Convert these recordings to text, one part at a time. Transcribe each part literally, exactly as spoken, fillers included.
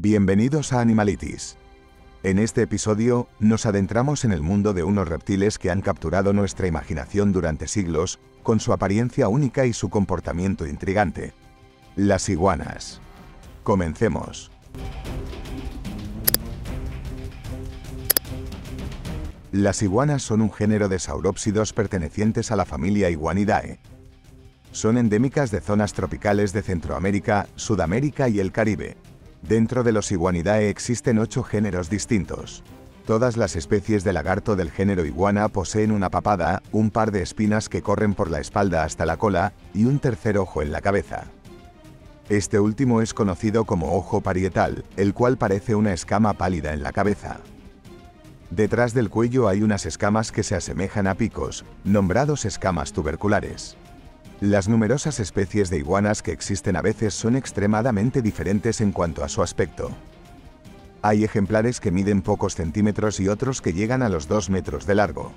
Bienvenidos a Animalitis. En este episodio, nos adentramos en el mundo de unos reptiles que han capturado nuestra imaginación durante siglos, con su apariencia única y su comportamiento intrigante. Las iguanas. Comencemos. Las iguanas son un género de saurópsidos pertenecientes a la familia Iguanidae. Son endémicas de zonas tropicales de Centroamérica, Sudamérica y el Caribe. Dentro de los Iguanidae existen ocho géneros distintos. Todas las especies de lagarto del género iguana poseen una papada, un par de espinas que corren por la espalda hasta la cola y un tercer ojo en la cabeza. Este último es conocido como ojo parietal, el cual parece una escama pálida en la cabeza. Detrás del cuello hay unas escamas que se asemejan a picos, nombrados escamas tuberculares. Las numerosas especies de iguanas que existen a veces son extremadamente diferentes en cuanto a su aspecto. Hay ejemplares que miden pocos centímetros y otros que llegan a los dos metros de largo.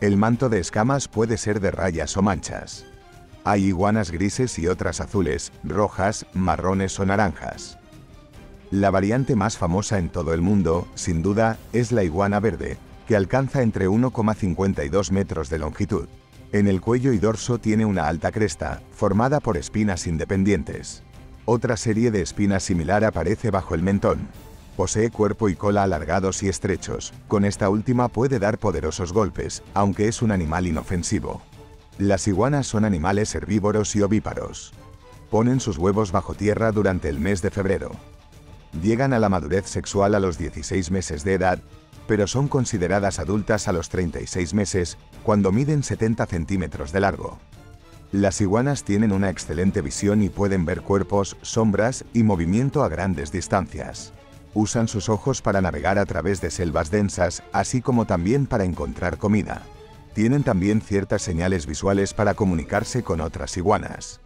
El manto de escamas puede ser de rayas o manchas. Hay iguanas grises y otras azules, rojas, marrones o naranjas. La variante más famosa en todo el mundo, sin duda, es la iguana verde, que alcanza entre uno coma cincuenta y dos metros de longitud. En el cuello y dorso tiene una alta cresta, formada por espinas independientes. Otra serie de espinas similar aparece bajo el mentón. Posee cuerpo y cola alargados y estrechos, con esta última puede dar poderosos golpes, aunque es un animal inofensivo. Las iguanas son animales herbívoros y ovíparos. Ponen sus huevos bajo tierra durante el mes de febrero. Llegan a la madurez sexual a los dieciséis meses de edad, pero son consideradas adultas a los treinta y seis meses, cuando miden setenta centímetros de largo. Las iguanas tienen una excelente visión y pueden ver cuerpos, sombras y movimiento a grandes distancias. Usan sus ojos para navegar a través de selvas densas, así como también para encontrar comida. Tienen también ciertas señales visuales para comunicarse con otras iguanas.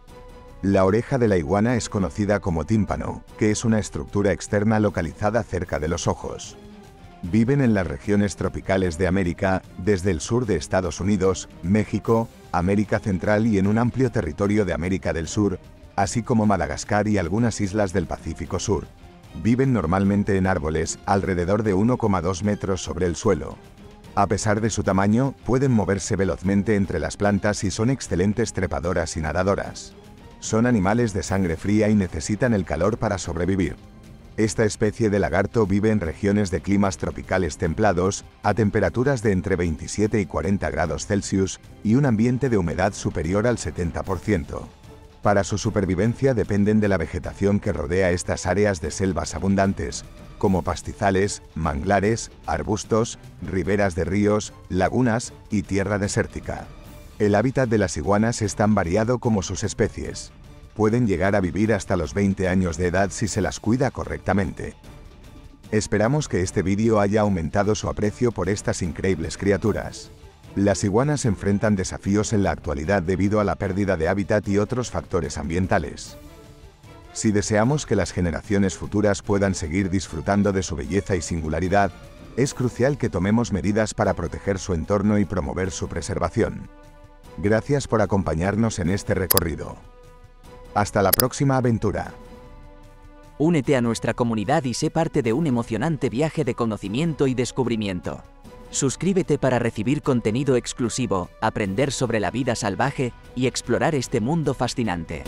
La oreja de la iguana es conocida como tímpano, que es una estructura externa localizada cerca de los ojos. Viven en las regiones tropicales de América, desde el sur de Estados Unidos, México, América Central y en un amplio territorio de América del Sur, así como Madagascar y algunas islas del Pacífico Sur. Viven normalmente en árboles, alrededor de uno coma dos metros sobre el suelo. A pesar de su tamaño, pueden moverse velozmente entre las plantas y son excelentes trepadoras y nadadoras. Son animales de sangre fría y necesitan el calor para sobrevivir. Esta especie de lagarto vive en regiones de climas tropicales templados, a temperaturas de entre veintisiete y cuarenta grados Celsius y un ambiente de humedad superior al setenta por ciento. Para su supervivencia dependen de la vegetación que rodea estas áreas de selvas abundantes, como pastizales, manglares, arbustos, riberas de ríos, lagunas y tierra desértica. El hábitat de las iguanas es tan variado como sus especies. Pueden llegar a vivir hasta los veinte años de edad si se las cuida correctamente. Esperamos que este vídeo haya aumentado su aprecio por estas increíbles criaturas. Las iguanas enfrentan desafíos en la actualidad debido a la pérdida de hábitat y otros factores ambientales. Si deseamos que las generaciones futuras puedan seguir disfrutando de su belleza y singularidad, es crucial que tomemos medidas para proteger su entorno y promover su preservación. Gracias por acompañarnos en este recorrido. Hasta la próxima aventura. Únete a nuestra comunidad y sé parte de un emocionante viaje de conocimiento y descubrimiento. Suscríbete para recibir contenido exclusivo, aprender sobre la vida salvaje y explorar este mundo fascinante.